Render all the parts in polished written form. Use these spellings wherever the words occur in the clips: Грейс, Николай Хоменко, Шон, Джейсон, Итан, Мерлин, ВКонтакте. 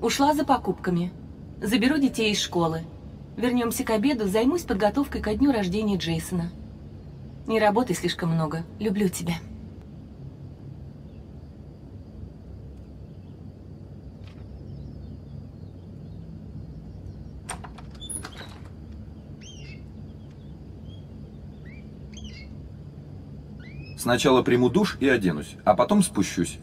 Ушла за покупками. Заберу детей из школы. Вернемся к обеду, займусь подготовкой ко дню рождения Джейсона. Не работай слишком много. Люблю тебя. Сначала приму душ и оденусь, а потом спущусь.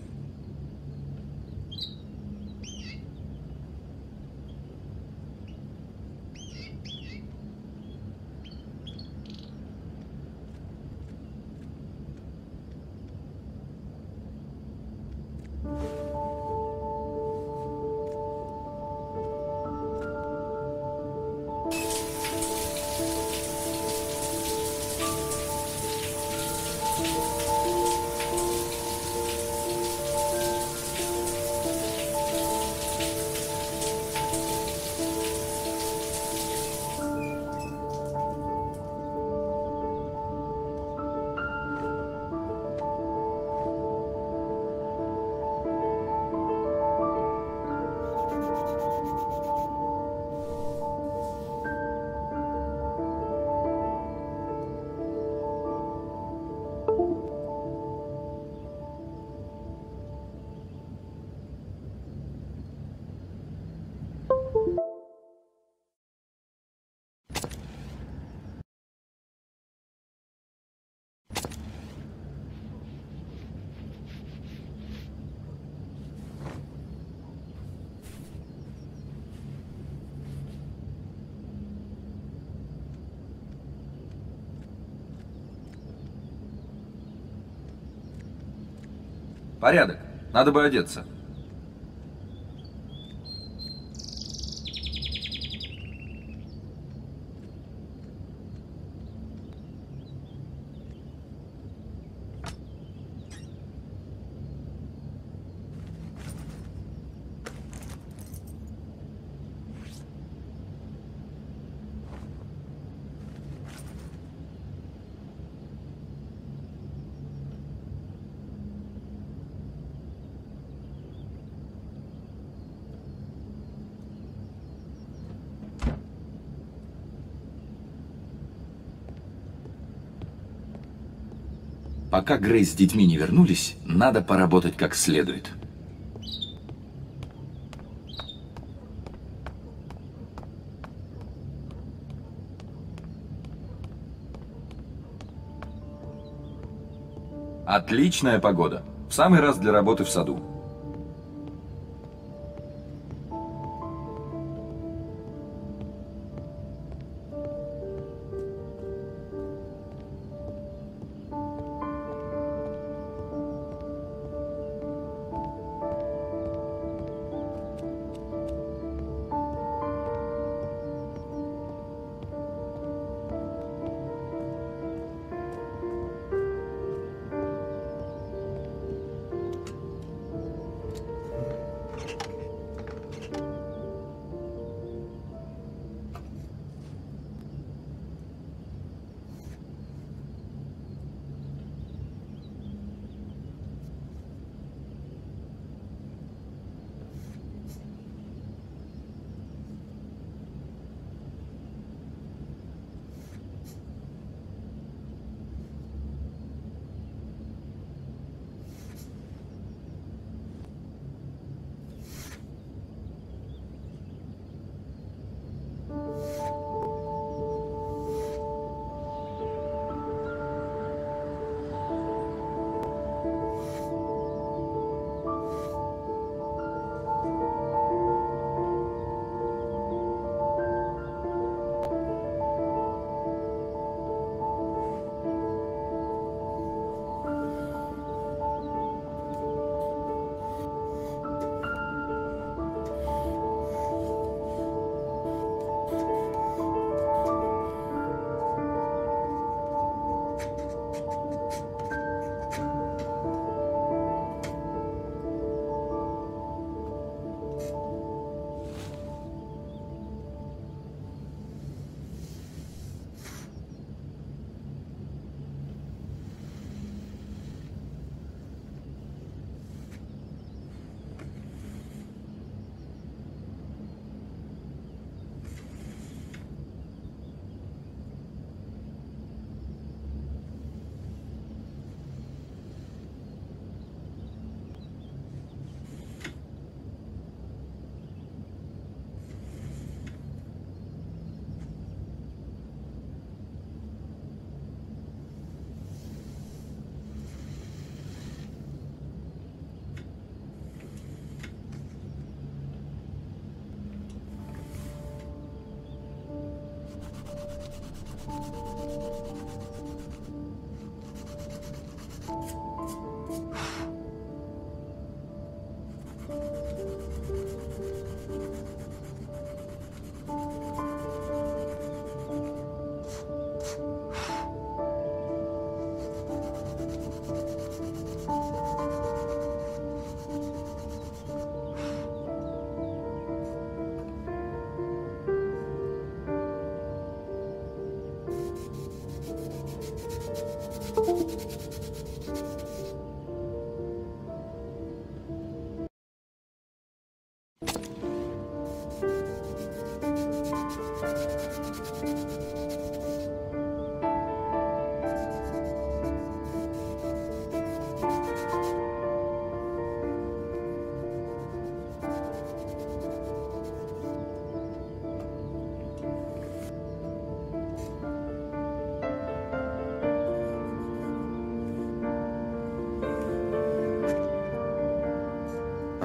Порядок. Надо бы одеться. Пока Грейс с детьми не вернулись, надо поработать как следует. Отличная погода. В самый раз для работы в саду.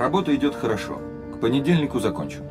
Работа идет хорошо. К понедельнику закончу.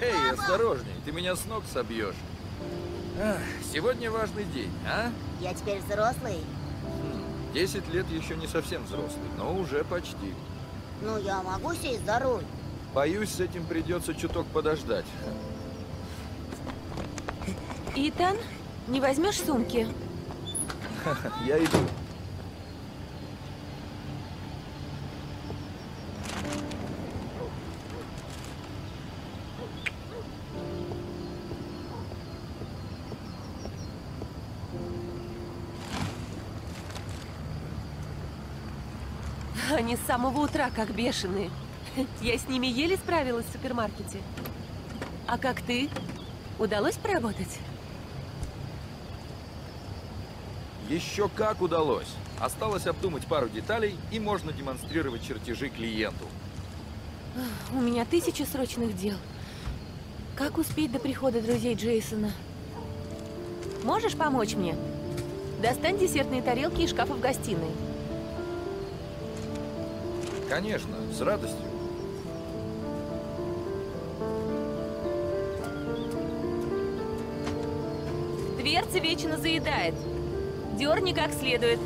Эй, мама! Осторожней, ты меня с ног собьешь. Ах, сегодня важный день, а? Я теперь взрослый. 10 лет еще не совсем взрослый, но уже почти. Ну, я могу сесть за руль? Боюсь, с этим придется чуток подождать. Итан, не возьмешь сумки? Я иду. Они с самого утра как бешеные. Я с ними еле справилась в супермаркете. А как ты? Удалось поработать? Еще как удалось. Осталось обдумать пару деталей, и можно демонстрировать чертежи клиенту. У меня 1000 срочных дел. Как успеть до прихода друзей Джейсона? Можешь помочь мне? Достань десертные тарелки из шкафа в гостиной. Конечно, с радостью. Дверца вечно заедает. Дерни как следует.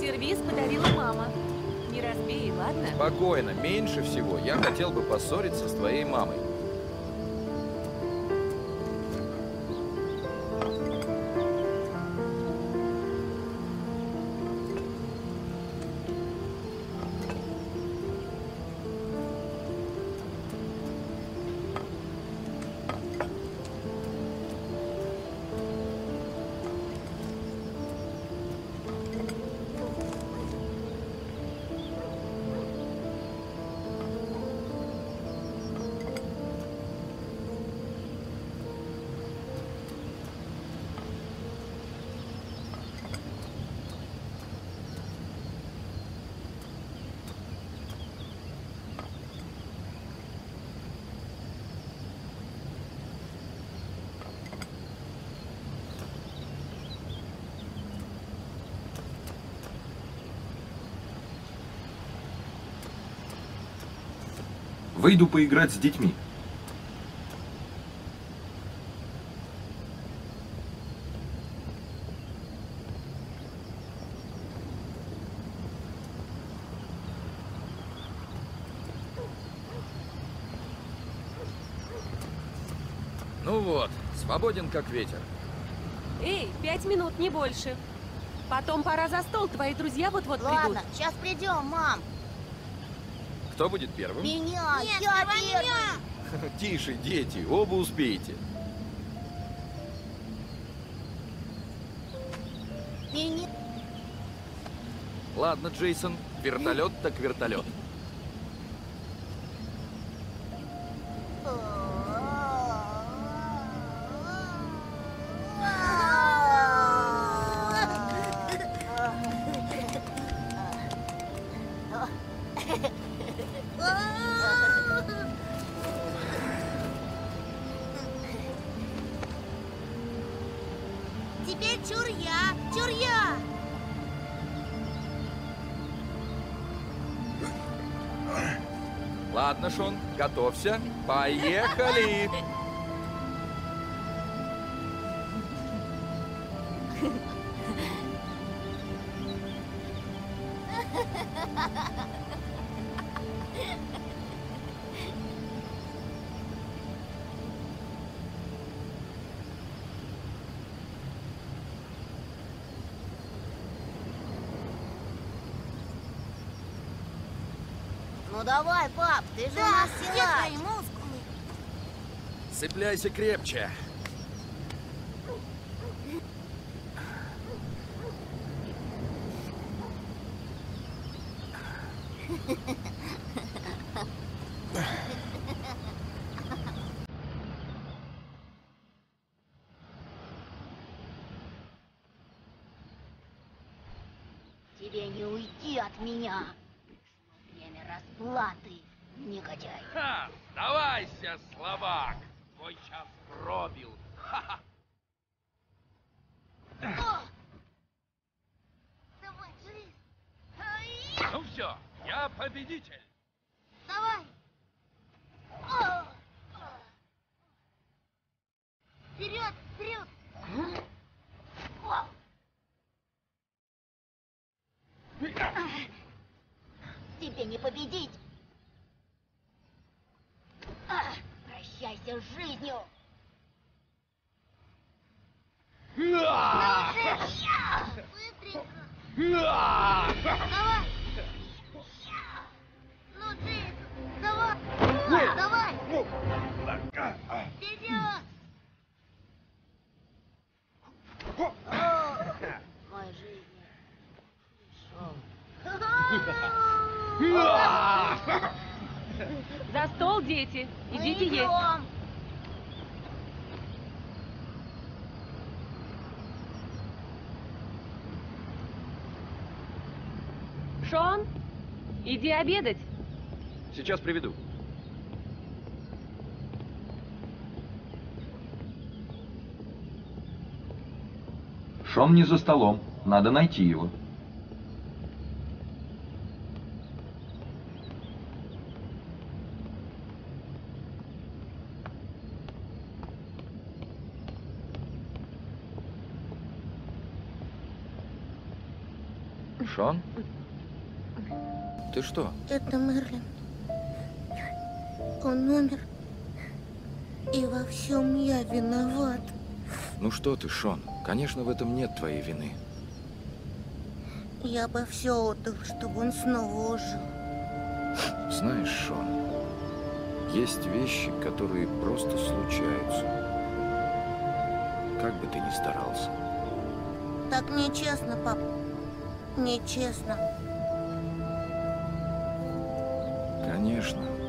Сервиз подарила мама. Не разбей, ладно? Спокойно. Меньше всего я хотел бы поссориться с твоей мамой. Выйду поиграть с детьми. Ну вот, свободен как ветер. Эй, 5 минут, не больше. Потом пора за стол, твои друзья вот-вот придут. Ладно, сейчас придем, мам. Кто будет первым? Меня! Нет, я первый! Тише, дети, оба успеете. Меня. Ладно, Джейсон, вертолет так вертолет. Ладно, Шон, готовься. Поехали! Ну давай, пап, ты же у нас силач. Цепляйся крепче. Тебе не уйти от меня. Расплаты, негодяй. Ха, сдавайся, слабак. Твой час пробил. Ха-ха. Давай, Грейс. Ну все, я победитель. Давай. Вперед, вперед. Тебе не победить! Прощайся с жизнью! Давай! Ну, Джейс, давай! Давай! Вперед! Моя жизнь пришел. За стол, дети. Идите есть. Шон, иди обедать. Сейчас приведу. Шон не за столом. Надо найти его. Шон? Ты что? Это Мерлин. Он умер. И во всем я виноват. Ну что ты, Шон? Конечно, в этом нет твоей вины. Я бы все отдал, чтобы он снова ожил. Знаешь, Шон, есть вещи, которые просто случаются. Как бы ты ни старался. Так нечестно, пап. Нечестно. Конечно.